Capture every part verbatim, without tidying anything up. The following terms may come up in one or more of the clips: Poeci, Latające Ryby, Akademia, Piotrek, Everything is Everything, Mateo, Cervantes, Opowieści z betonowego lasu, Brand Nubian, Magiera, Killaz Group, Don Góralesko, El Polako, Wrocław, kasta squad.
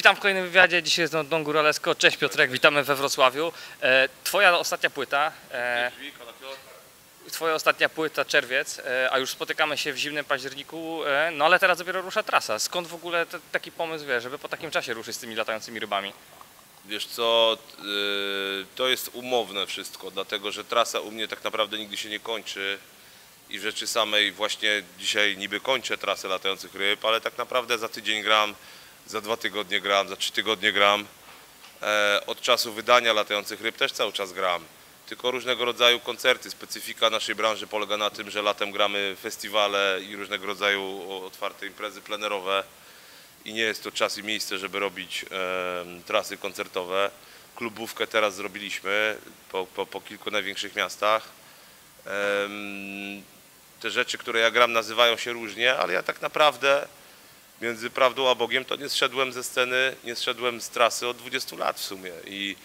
Witam w kolejnym wywiadzie. Dzisiaj jest Don Góralesko. Cześć Piotrek, witamy we Wrocławiu. E, twoja ostatnia płyta. E, twoja ostatnia płyta, Czerwiec, e, a już spotykamy się w zimnym październiku, e, no ale teraz dopiero rusza trasa. Skąd w ogóle te, taki pomysł, wiesz, żeby po takim czasie ruszyć z tymi latającymi rybami? Wiesz co, yy, to jest umowne wszystko, dlatego że trasa u mnie tak naprawdę nigdy się nie kończy. I w rzeczy samej właśnie dzisiaj niby kończę trasę latających ryb, ale tak naprawdę za tydzień gram, za dwa tygodnie gram, za trzy tygodnie gram. E, od czasu wydania latających ryb też cały czas gram. Tylko różnego rodzaju koncerty. Specyfika naszej branży polega na tym, że latem gramy festiwale i różnego rodzaju otwarte imprezy plenerowe. I nie jest to czas i miejsce, żeby robić e, trasy koncertowe. Klubówkę teraz zrobiliśmy po, po, po kilku największych miastach. E, Te rzeczy, które ja gram, nazywają się różnie, ale ja tak naprawdę między prawdą a Bogiem to nie zszedłem ze sceny, nie zszedłem z trasy od dwudziestu lat w sumie. I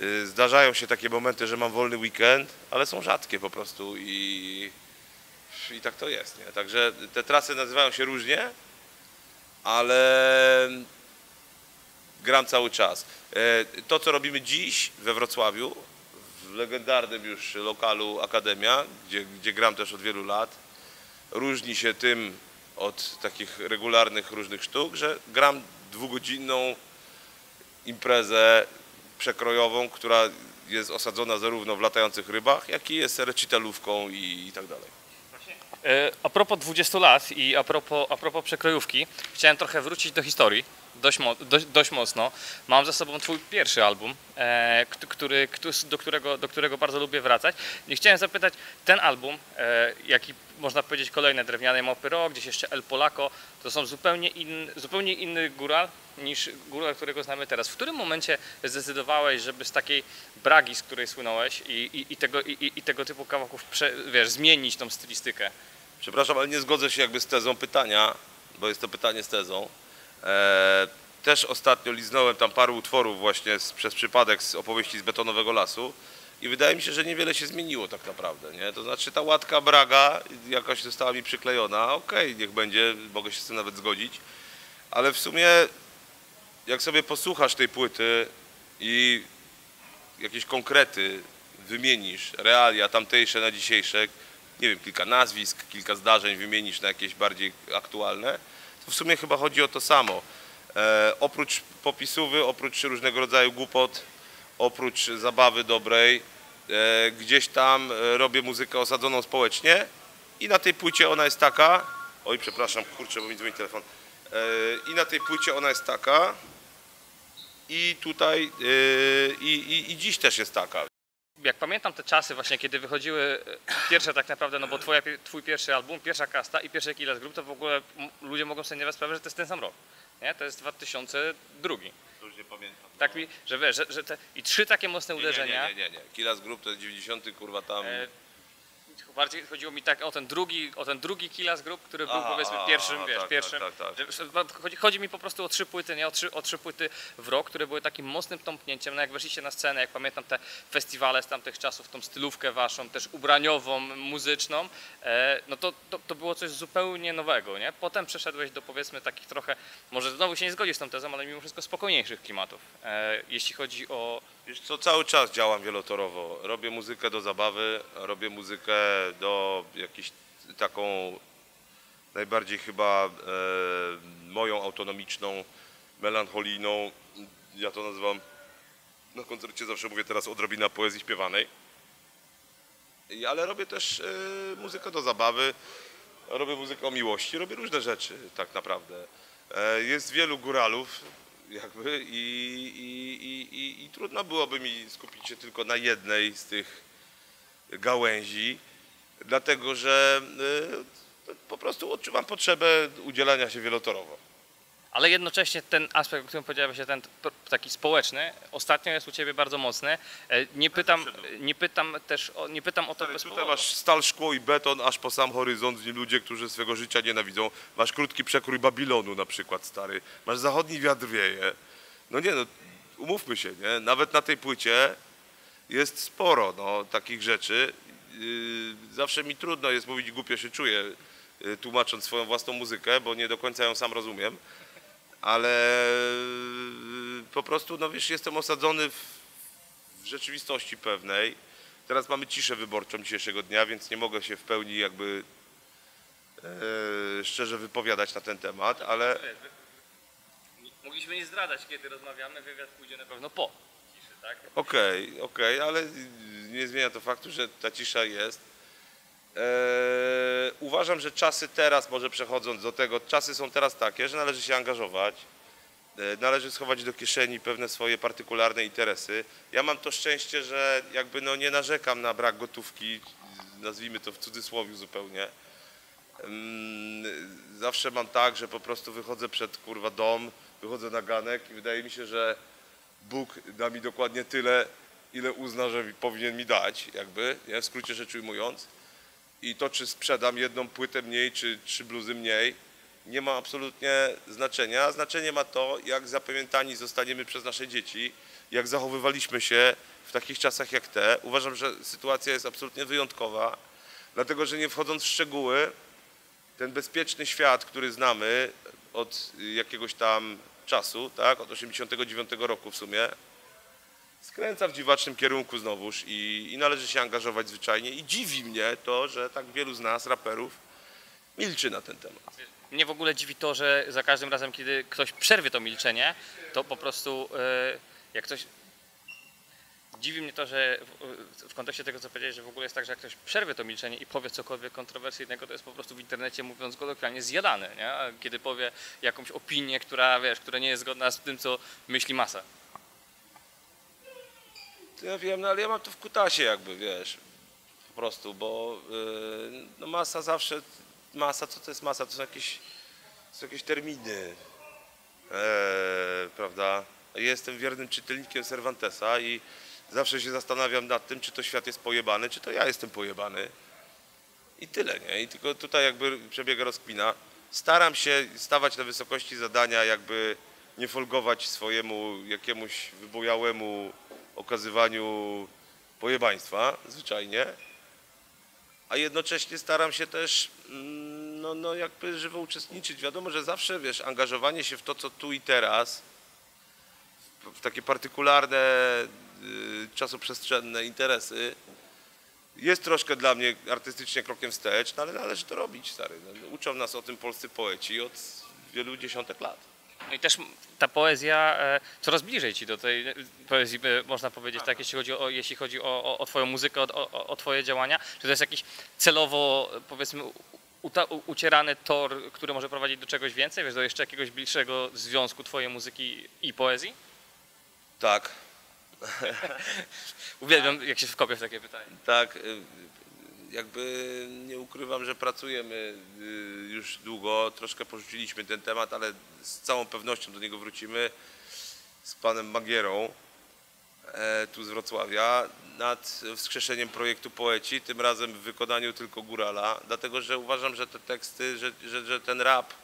y, zdarzają się takie momenty, że mam wolny weekend, ale są rzadkie po prostu i, i tak to jest. Nie? Także te trasy nazywają się różnie, ale gram cały czas. Y, to, co robimy dziś we Wrocławiu, w legendarnym już lokalu Akademia, gdzie, gdzie gram też od wielu lat, różni się tym od takich regularnych różnych sztuk, że gram dwugodzinną imprezę przekrojową, która jest osadzona zarówno w latających rybach, jak i jest recitalówką i, i tak dalej. A propos dwudziestu lat i a propos, a propos przekrojówki, chciałem trochę wrócić do historii, dość, mo dość, dość mocno. Mam za sobą twój pierwszy album, e, który, do, którego, do którego bardzo lubię wracać. I chciałem zapytać, ten album, e, jaki można powiedzieć kolejne Drewniane Mopy Rock, gdzieś jeszcze El Polako, to są zupełnie, in, zupełnie inny góral niż góral, którego znamy teraz. W którym momencie zdecydowałeś, żeby z takiej bragi, z której słynąłeś i, i, i, tego, i, i tego typu kawałków, prze, wiesz, zmienić tą stylistykę? Przepraszam, ale nie zgodzę się jakby z tezą pytania, bo jest to pytanie z tezą. Eee, też ostatnio liznąłem tam paru utworów właśnie z, przez przypadek z Opowieści z betonowego lasu i wydaje mi się, że niewiele się zmieniło tak naprawdę, nie? To znaczy ta łatka braga jakaś została mi przyklejona, okej, okay, niech będzie, mogę się z tym nawet zgodzić, ale w sumie jak sobie posłuchasz tej płyty i jakieś konkrety wymienisz, realia tamtejsze na dzisiejsze, nie wiem, kilka nazwisk, kilka zdarzeń wymienisz na jakieś bardziej aktualne, to w sumie chyba chodzi o to samo. E, oprócz popisówy, oprócz różnego rodzaju głupot, oprócz zabawy dobrej, e, gdzieś tam robię muzykę osadzoną społecznie i na tej płycie ona jest taka, oj przepraszam, kurczę, bo mi dzwoni telefon, e, i na tej płycie ona jest taka i tutaj, e, i, i, i dziś też jest taka. Jak pamiętam te czasy właśnie, kiedy wychodziły pierwsze tak naprawdę, no bo twoja, twój pierwszy album, pierwsza kasta i pierwszy Killaz Group, to w ogóle ludzie mogą sobie nie zdać sprawy, że to jest ten sam rok, nie? To jest dwa tysiące drugi. To już nie pamiętam. Tak mi, że wiesz, że, że te, i trzy takie mocne nie, uderzenia. Nie, nie, nie, nie, nie. Killaz Group to jest dziewięćdziesiąty, kurwa tam. E, bardziej chodziło mi tak o ten drugi, o ten drugi Killaz Group, który był a, powiedzmy pierwszym, a, wiesz, tak, pierwszym. Tak, tak, tak. Że, chodzi, chodzi mi po prostu o trzy płyty, nie? O trzy, o trzy płyty w rok, które były takim mocnym tąpnięciem, no jak weszliście na scenę, jak pamiętam te festiwale z tamtych czasów, tą stylówkę waszą, też ubraniową, muzyczną, e, no to, to, to było coś zupełnie nowego, nie? Potem przeszedłeś do powiedzmy takich trochę, może znowu się nie zgodzisz z tą tezą, ale mimo wszystko spokojniejszych klimatów, e, jeśli chodzi o... Wiesz co, cały czas działam wielotorowo, robię muzykę do zabawy, robię muzykę do jakiejś taką najbardziej chyba e, moją autonomiczną, melancholijną, ja to nazywam, na koncercie zawsze mówię teraz odrobina poezji śpiewanej, I, ale robię też e, muzykę do zabawy, robię muzykę o miłości, robię różne rzeczy tak naprawdę. E, jest wielu góralów jakby i, i, i, i, i trudno byłoby mi skupić się tylko na jednej z tych gałęzi, dlatego że y, po prostu odczuwam potrzebę udzielania się wielotorowo. Ale jednocześnie ten aspekt, o którym powiedziałeś, ten taki społeczny, ostatnio jest u ciebie bardzo mocny. Nie pytam, nie pytam też o, nie pytam o to bez powodu. Tutaj masz stal, szkło i beton, aż po sam horyzont, z nim ludzie, którzy swego życia nienawidzą. Masz krótki przekrój Babilonu na przykład, stary. Masz zachodni wiatr wieje. No nie, no umówmy się, nie? Nawet na tej płycie jest sporo no, takich rzeczy. Yy, zawsze mi trudno jest mówić, głupio się czuję, yy, tłumacząc swoją własną muzykę, bo nie do końca ją sam rozumiem. ale po prostu, no wiesz, jestem osadzony w rzeczywistości pewnej. Teraz mamy ciszę wyborczą dzisiejszego dnia, więc nie mogę się w pełni jakby e, szczerze wypowiadać na ten temat, ale... Mogliśmy nie zdradzać, kiedy rozmawiamy, wywiad pójdzie na pewno po ciszy, tak? Okej, okay, okej, okay, ale nie zmienia to faktu, że ta cisza jest. E, uważam, że czasy teraz, może przechodząc do tego, czasy są teraz takie, że należy się angażować. Należy schować do kieszeni pewne swoje partykularne interesy. Ja mam to szczęście, że jakby no nie narzekam na brak gotówki, nazwijmy to w cudzysłowie zupełnie. Zawsze mam tak, że po prostu wychodzę przed kurwa dom, wychodzę na ganek i wydaje mi się, że Bóg da mi dokładnie tyle, ile uzna, że powinien mi dać, jakby, nie? W skrócie rzecz ujmując. I to, czy sprzedam jedną płytę mniej, czy trzy bluzy mniej, nie ma absolutnie znaczenia. Znaczenie ma to, jak zapamiętani zostaniemy przez nasze dzieci, jak zachowywaliśmy się w takich czasach jak te. Uważam, że sytuacja jest absolutnie wyjątkowa, dlatego że nie wchodząc w szczegóły, ten bezpieczny świat, który znamy od jakiegoś tam czasu, tak, od osiemdziesiątego dziewiątego roku w sumie, skręca w dziwacznym kierunku znowuż i, i należy się angażować zwyczajnie. I dziwi mnie to, że tak wielu z nas, raperów, milczy na ten temat. Mnie w ogóle dziwi to, że za każdym razem, kiedy ktoś przerwie to milczenie, to po prostu yy, jak ktoś... Dziwi mnie to, że w, w kontekście tego, co powiedziałeś, że w ogóle jest tak, że jak ktoś przerwie to milczenie i powie cokolwiek kontrowersyjnego, to jest po prostu w internecie, mówiąc kolokwialnie, zjadany, nie? A kiedy powie jakąś opinię, która, wiesz, która nie jest zgodna z tym, co myśli masa. To ja wiem, no ale ja mam to w kutasie jakby, wiesz, po prostu, bo yy, no masa zawsze... Masa, co to jest masa? To są jakieś, to są jakieś terminy, eee, prawda? Jestem wiernym czytelnikiem Cervantesa i zawsze się zastanawiam nad tym, czy to świat jest pojebany, czy to ja jestem pojebany. I tyle, nie? I tylko tutaj jakby przebiega rozkmina. Staram się stawać na wysokości zadania, jakby nie folgować swojemu jakiemuś wybujałemu okazywaniu pojebaństwa, zwyczajnie. A jednocześnie staram się też, no, no jakby żywo uczestniczyć. Wiadomo, że zawsze, wiesz, angażowanie się w to, co tu i teraz, w takie partykularne, y, czasoprzestrzenne interesy, jest troszkę dla mnie artystycznie krokiem wstecz, no, ale należy to robić, stary. Uczą nas o tym polscy poeci od wielu dziesiątek lat. No i też ta poezja coraz bliżej ci do tej poezji, można powiedzieć, tak, jeśli chodzi o, jeśli chodzi o, o, o twoją muzykę, o, o, o twoje działania. Czy to jest jakiś celowo, powiedzmy, ucierany tor, który może prowadzić do czegoś więcej, wiesz, do jeszcze jakiegoś bliższego związku twojej muzyki i poezji? Tak. Uwielbiam, jak się wkopię w takie pytanie. Tak, jakby nie ukrywam, że pracujemy już długo, troszkę porzuciliśmy ten temat, ale z całą pewnością do niego wrócimy z panem Magierą, tu z Wrocławia, nad wskrzeszeniem projektu Poeci, tym razem w wykonaniu tylko górala, dlatego że uważam, że te teksty, że, że, że ten rap,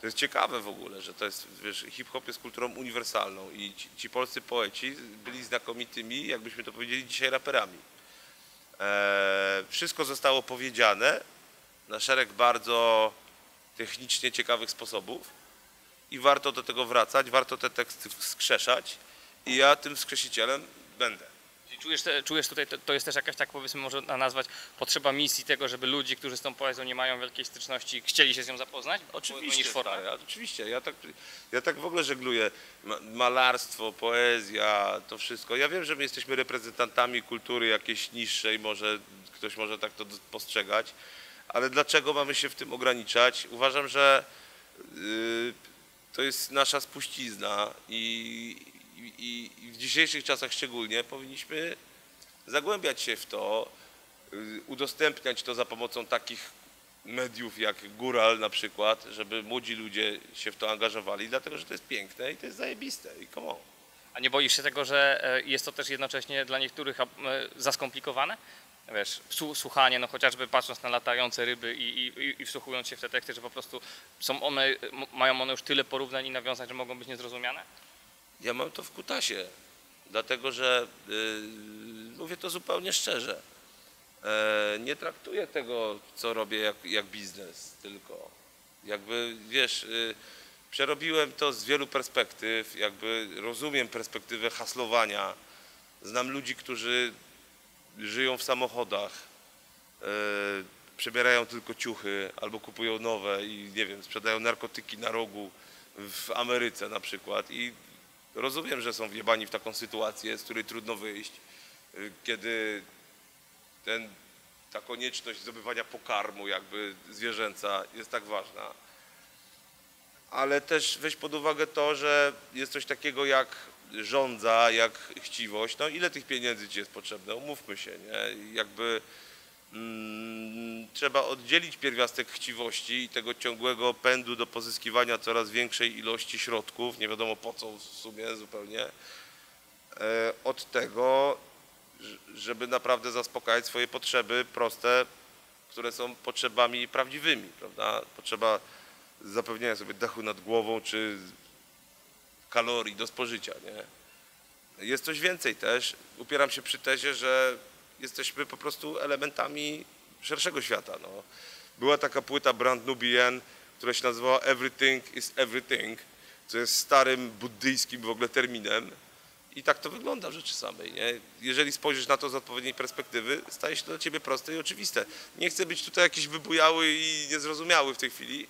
to jest ciekawe w ogóle, że to jest, wiesz, hip-hop jest kulturą uniwersalną i ci, ci polscy poeci byli znakomitymi, jakbyśmy to powiedzieli dzisiaj, raperami. E, wszystko zostało powiedziane na szereg bardzo technicznie ciekawych sposobów i warto do tego wracać, warto te teksty wskrzeszać i ja tym wskrzesicielem będę. Czujesz, czujesz tutaj, to, to jest też jakaś, tak powiedzmy, można nazwać potrzeba misji tego, żeby ludzi, którzy z tą poezją nie mają wielkiej styczności, chcieli się z nią zapoznać? Oczywiście, tak, ja, oczywiście. Ja tak, ja tak w ogóle żegluję. Malarstwo, poezja, to wszystko. Ja wiem, że my jesteśmy reprezentantami kultury jakiejś niższej, może ktoś może tak to postrzegać, ale dlaczego mamy się w tym ograniczać? Uważam, że yy, to jest nasza spuścizna i I w dzisiejszych czasach szczególnie powinniśmy zagłębiać się w to, udostępniać to za pomocą takich mediów jak Góral na przykład, żeby młodzi ludzie się w to angażowali, dlatego że to jest piękne i to jest zajebiste i come on. A nie boisz się tego, że jest to też jednocześnie dla niektórych za skomplikowane? Wiesz, słuchanie, no chociażby patrząc na Latające Ryby i, i, i wsłuchując się w te teksty, że po prostu są one, mają one już tyle porównań i nawiązań, że mogą być niezrozumiane? Ja mam to w kutasie, dlatego że yy, mówię to zupełnie szczerze. E, nie traktuję tego, co robię, jak, jak biznes tylko. Jakby, wiesz, yy, Przerobiłem to z wielu perspektyw, jakby rozumiem perspektywę haslowania. Znam ludzi, którzy żyją w samochodach, yy, przebierają tylko ciuchy albo kupują nowe i nie wiem, sprzedają narkotyki na rogu w Ameryce na przykład. I rozumiem, że są wjebani w taką sytuację, z której trudno wyjść, yy, kiedy ten, ta konieczność zdobywania pokarmu jakby zwierzęca jest tak ważna. Ale też weź pod uwagę to, że jest coś takiego jak żądza, jak chciwość. No ile tych pieniędzy ci jest potrzebne? Umówmy się, nie? Jakby mm, trzeba oddzielić pierwiastek chciwości i tego ciągłego pędu do pozyskiwania coraz większej ilości środków, nie wiadomo po co w sumie zupełnie, od tego, żeby naprawdę zaspokajać swoje potrzeby proste, które są potrzebami prawdziwymi, prawda? Potrzeba zapewnienia sobie dachu nad głową czy kalorii do spożycia, nie? Jest coś więcej też. Upieram się przy tezie, że jesteśmy po prostu elementami szerszego świata. No. Była taka płyta Brand Nubian, która się nazywała Everything is Everything, co jest starym buddyjskim w ogóle terminem. I tak to wygląda w rzeczy samej, nie? Jeżeli spojrzysz na to z odpowiedniej perspektywy, staje się to dla ciebie proste i oczywiste. Nie chcę być tutaj jakiś wybujały i niezrozumiały w tej chwili,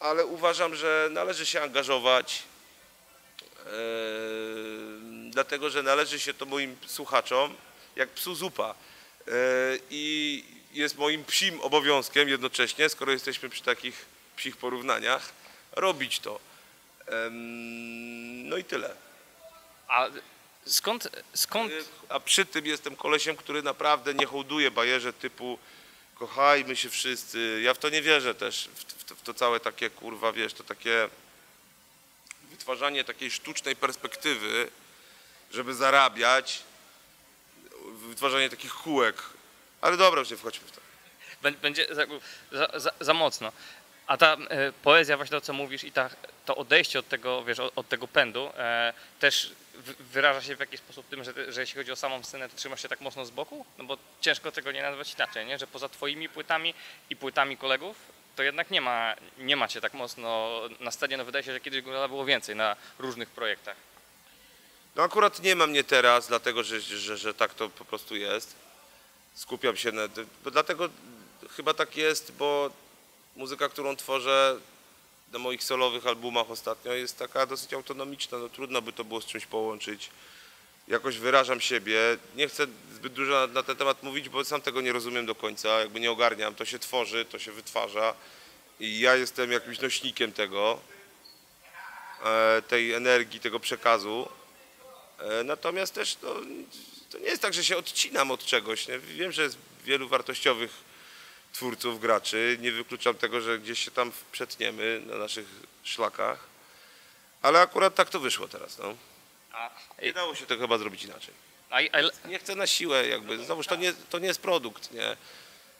ale uważam, że należy się angażować, yy, dlatego że należy się to moim słuchaczom jak psu zupa. Yy, I jest moim psim obowiązkiem jednocześnie, skoro jesteśmy przy takich psich porównaniach, robić to. Yy, no i tyle. A skąd, skąd... A przy tym jestem kolesiem, który naprawdę nie hołduje bajerze typu kochajmy się wszyscy. Ja w to nie wierzę też, w to, w to całe takie, kurwa, wiesz, to takie wytwarzanie takiej sztucznej perspektywy, żeby zarabiać, wytwarzanie takich kółek. Ale dobra, już nie wchodźmy w to. Będzie za, za, za mocno. A ta e, poezja, właśnie to, co mówisz, i ta, to odejście od tego, wiesz, od, od tego pędu e, też wyraża się w jakiś sposób tym, że, że jeśli chodzi o samą scenę, to trzymasz się tak mocno z boku? No bo ciężko tego nie nazwać inaczej, nie? Że poza twoimi płytami i płytami kolegów, to jednak nie ma, nie ma cię tak mocno na scenie. No wydaje się, że kiedyś było więcej na różnych projektach. No akurat nie ma mnie teraz, dlatego że, że, że tak to po prostu jest. Skupiam się na... Dlatego chyba tak jest, bo muzyka, którą tworzę na moich solowych albumach ostatnio, jest taka dosyć autonomiczna, no trudno by to było z czymś połączyć. Jakoś wyrażam siebie, nie chcę zbyt dużo na ten temat mówić, bo sam tego nie rozumiem do końca, jakby nie ogarniam, to się tworzy, to się wytwarza i ja jestem jakimś nośnikiem tego, tej energii, tego przekazu. Natomiast też to, to nie jest tak, że się odcinam od czegoś, nie? Wiem, że jest wielu wartościowych twórców, graczy. Nie wykluczam tego, że gdzieś się tam przetniemy na naszych szlakach. Ale akurat tak to wyszło teraz. No. Nie dało się to chyba zrobić inaczej. Nie chcę na siłę jakby. Znowuż to nie, to nie jest produkt, nie?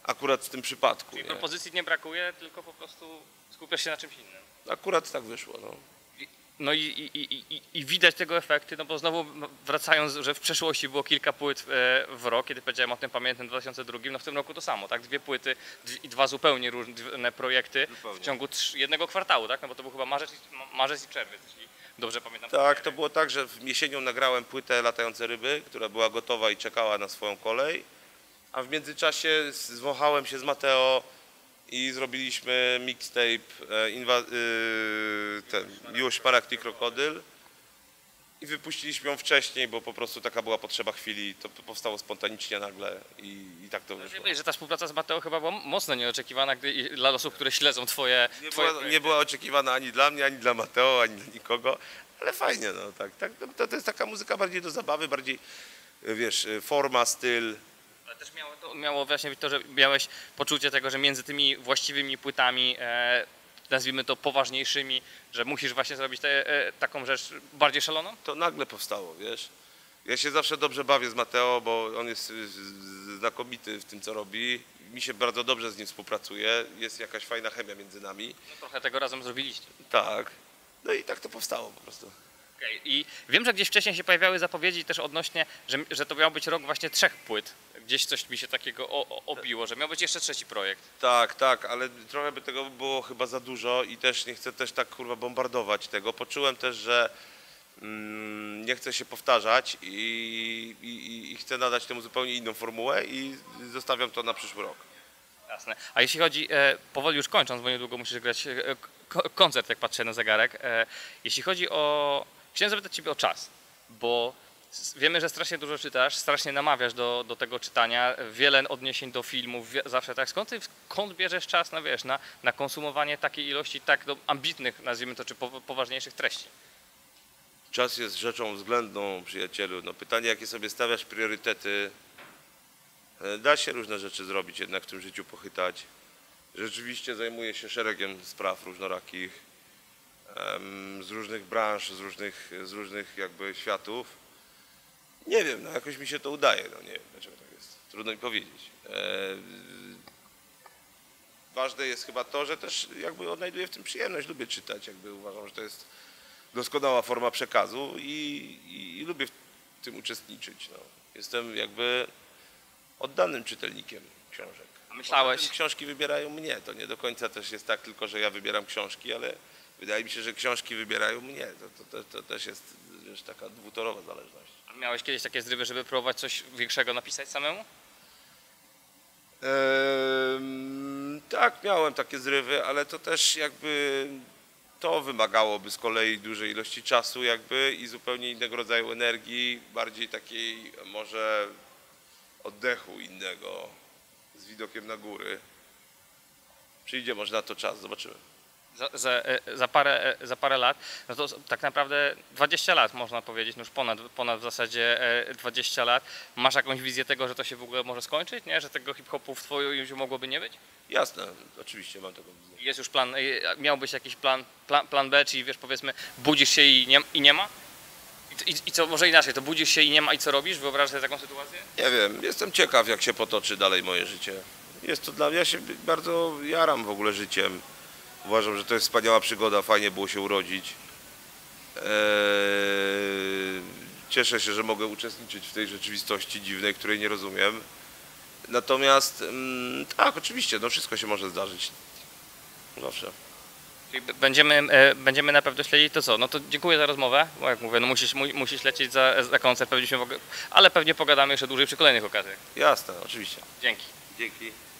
Akurat w tym przypadku. Czyli nie. Propozycji nie brakuje, tylko po prostu skupiasz się na czymś innym. Akurat tak wyszło. No. No i, i, i, i widać tego efekty, no bo znowu wracając, że w przeszłości było kilka płyt w rok, kiedy powiedziałem o tym pamiętnym dwa tysiące drugim, no w tym roku to samo, tak? Dwie płyty i dwa zupełnie różne projekty zupełnie. W ciągu trzy, jednego kwartału, tak? No bo to był chyba marzec, marzec i czerwiec, czyli dobrze pamiętam. Tak, premierę. To było tak, że w jesienią nagrałem płytę Latające Ryby, która była gotowa i czekała na swoją kolej, a w międzyczasie zwąchałem się z Mateo i zrobiliśmy mixtape yy, Miłość Szmaragd i Krokodyl i wypuściliśmy ją wcześniej, bo po prostu taka była potrzeba chwili, to powstało spontanicznie nagle i, i tak to wyszło. Że ta współpraca z Mateo chyba była mocno nieoczekiwana gdy, dla osób, które śledzą twoje... Nie, twoje była, nie była oczekiwana ani dla mnie, ani dla Mateo, ani dla nikogo, ale fajnie, no tak, tak to, to jest taka muzyka bardziej do zabawy, bardziej, wiesz, forma, styl. Ale też miało, to, miało właśnie być to, że miałeś poczucie tego, że między tymi właściwymi płytami, e, nazwijmy to poważniejszymi, że musisz właśnie zrobić te, e, taką rzecz bardziej szaloną? To nagle powstało, wiesz. Ja się zawsze dobrze bawię z Mateo, bo on jest znakomity w tym, co robi. Mi się bardzo dobrze z nim współpracuje. Jest jakaś fajna chemia między nami. No trochę tego razem zrobiliście. Tak. No i tak to powstało po prostu. Okej, okay. I wiem, że gdzieś wcześniej się pojawiały zapowiedzi też odnośnie, że, że to miał być rok właśnie trzech płyt. Gdzieś coś mi się takiego o, o, obiło, że miał być jeszcze trzeci projekt. Tak, tak, ale trochę by tego było chyba za dużo i też nie chcę też tak kurwa bombardować tego. Poczułem też, że mm, nie chcę się powtarzać i, i, i chcę nadać temu zupełnie inną formułę i zostawiam to na przyszły rok. Jasne. A jeśli chodzi, e, powoli już kończąc, bo niedługo musisz grać e, koncert, jak patrzę na zegarek. E, jeśli chodzi o... Chciałem zapytać Ciebie o czas, bo wiemy, że strasznie dużo czytasz, strasznie namawiasz do, do tego czytania, wiele odniesień do filmów, zawsze tak. Skąd Ty skąd bierzesz czas na, wiesz, na, na konsumowanie takiej ilości tak do, ambitnych, nazwijmy to, czy po, poważniejszych treści? Czas jest rzeczą względną, przyjacielu. No, pytanie, jakie sobie stawiasz priorytety. Da się różne rzeczy zrobić, jednak w tym życiu pochytać. Rzeczywiście zajmuję się szeregiem spraw różnorakich, z różnych branż, z różnych, z różnych jakby światów. Nie wiem, no jakoś mi się to udaje, no nie wiem dlaczego tak jest, trudno mi powiedzieć. Ważne jest chyba to, że też jakby odnajduję w tym przyjemność, lubię czytać, jakby uważam, że to jest doskonała forma przekazu i, i, i lubię w tym uczestniczyć. No. Jestem jakby oddanym czytelnikiem książek. Myślałeś? Książki wybierają mnie, to nie do końca też jest tak tylko, że ja wybieram książki, ale wydaje mi się, że książki wybierają mnie, to, to, to, to też jest, wiesz, taka dwutorowa zależność. A miałeś kiedyś takie zrywy, żeby próbować coś większego napisać samemu? Ehm, tak, miałem takie zrywy, ale to też jakby to wymagałoby z kolei dużej ilości czasu jakby i zupełnie innego rodzaju energii, bardziej takiej może oddechu innego, z widokiem na góry. Przyjdzie może na to czas, zobaczymy. Za, za, za, parę, za parę lat, no to tak naprawdę dwadzieścia lat można powiedzieć, no już ponad, ponad w zasadzie dwadzieścia lat. Masz jakąś wizję tego, że to się w ogóle może skończyć, nie? Że tego hip-hopu w twoim życiu mogłoby nie być? Jasne, oczywiście mam taką wizję. Jest już plan, miał być jakiś plan, plan, plan B, czyli wiesz, powiedzmy, budzisz się i nie, i nie ma? I, I co, może inaczej, to budzisz się i nie ma i co robisz? Wyobrażasz sobie taką sytuację? Nie wiem, jestem ciekaw, jak się potoczy dalej moje życie. Jest to dla mnie, ja się bardzo jaram w ogóle życiem. Uważam, że to jest wspaniała przygoda, fajnie było się urodzić. Eee, cieszę się, że mogę uczestniczyć w tej rzeczywistości dziwnej, której nie rozumiem. Natomiast, mm, tak, oczywiście, no wszystko się może zdarzyć. Zawsze. Będziemy, będziemy na pewno śledzić to co, no to dziękuję za rozmowę, bo jak mówię, no musisz, musisz lecieć za, za koncert, pewnie się, ale pewnie pogadamy jeszcze dłużej przy kolejnych okazjach. Jasne, oczywiście. Dzięki. Dzięki.